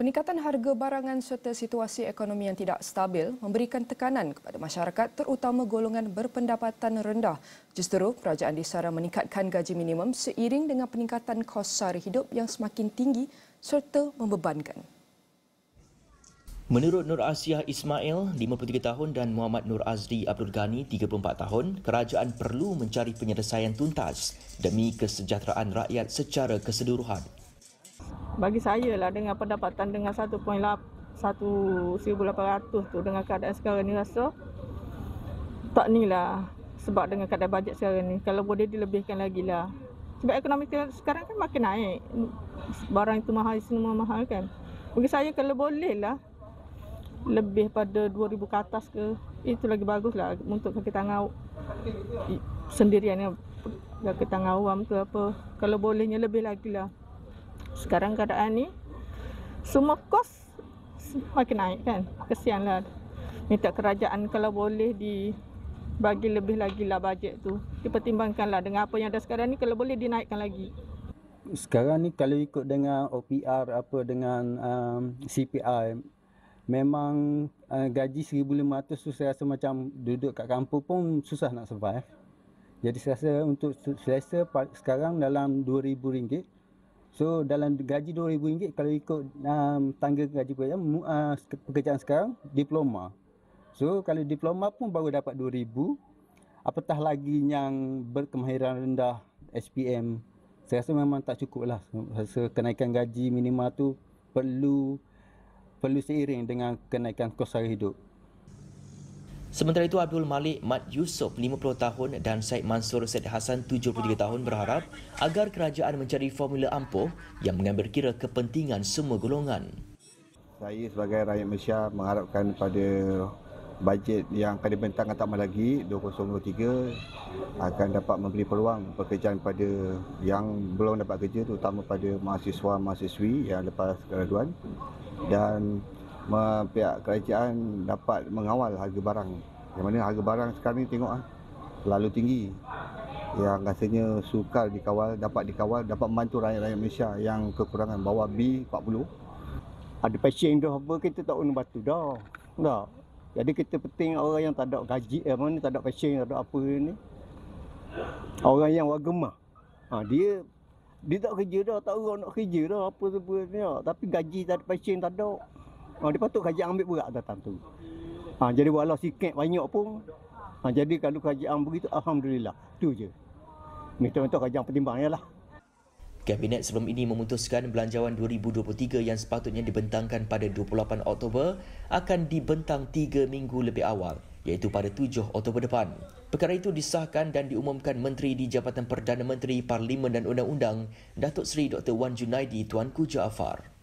Peningkatan harga barangan serta situasi ekonomi yang tidak stabil memberikan tekanan kepada masyarakat terutama golongan berpendapatan rendah. Justeru, kerajaan disara meningkatkan gaji minimum seiring dengan peningkatan kos sara hidup yang semakin tinggi serta membebankan. Menurut Nur Asyah Ismail, 53 tahun dan Muhammad Nur Azri Abdul Ghani, 34 tahun, kerajaan perlu mencari penyelesaian tuntas demi kesejahteraan rakyat secara keseluruhan. Bagi saya lah, dengan pendapatan dengan 1,800 tu dengan keadaan sekarang ni rasa tak ni lah, sebab dengan keadaan bajet sekarang ni kalau boleh dilebihkan lagi lah. Sebab ekonomi sekarang kan makin naik. Barang itu mahal, semua mahal kan. Bagi saya kalau boleh lah lebih pada 2000 ke atas ke, itu lagi baguslah untuk kaki tangan sendirian, kaki tangan awam tu apa, kalau bolehnya lebih lagi lah. Sekarang keadaan ni semua kos makin naik kan, kesianlah. Minta kerajaan kalau boleh dibagi lebih lagi lah bajet tu, dipertimbangkanlah dengan apa yang ada sekarang ni, kalau boleh dinaikkan lagi. Sekarang ni kalau ikut dengan OPR apa dengan CPI, memang gaji 1,500 tu saya rasa macam duduk kat kampung pun susah nak survive. Jadi saya rasa untuk selesa sekarang dalam RM2,000. So dalam gaji RM2,000 kalau ikut tangga gaji pekerjaan sekarang, diploma. So kalau diploma pun baru dapat RM2,000. Apatah lagi yang berkemahiran rendah, SPM. Saya rasa memang tak cukup lah. Saya rasa kenaikan gaji minima tu perlu seiring dengan kenaikan kos sara hidup. Sementara itu, Abdul Malik, Mat Yusof, 50 tahun dan Syed Mansur Syed Hassan, 73 tahun berharap agar kerajaan mencari formula ampuh yang mengambil kira kepentingan semua golongan. Saya sebagai rakyat Malaysia mengharapkan pada bajet yang akan dibentangkan tambah lagi 2023 akan dapat memberi peluang pekerjaan pada yang belum dapat kerja, terutama pada mahasiswa-mahasiswi yang lepas graduan. Dan pihak kerajaan dapat mengawal harga barang. Yang mana harga barang sekarang ni tengoklah terlalu tinggi, yang rasanya sukar dikawal, dapat membantu rakyat-rakyat Malaysia yang kekurangan bawah B40. Ada pesen dah apa, kita tak guna batu dah. Tak. Jadi kita penting orang yang tak ada gaji, mana tak ada pesen, tak ada apa ni. Orang yang wagemah. Dia tak kerja dah, tak orang nak kerja dah, apa-apa ni. Tapi gaji tak ada, pesen tak ada. Dia patut kerajaan ambil berat dah tentu. Jadi walau sikit banyak pun, jadi kalau kerajaan begitu, Alhamdulillah. Itu je. Minta-minta kerajaan pertimbang je lah. Kabinet sebelum ini memutuskan belanjawan 2023 yang sepatutnya dibentangkan pada 28 Oktober akan dibentang 3 minggu lebih awal, iaitu pada 7 Oktober depan. Perkara itu disahkan dan diumumkan Menteri di Jabatan Perdana Menteri, Parlimen dan Undang-Undang, Datuk Seri Dr. Wan Junaidi Tuan Kuja Afar.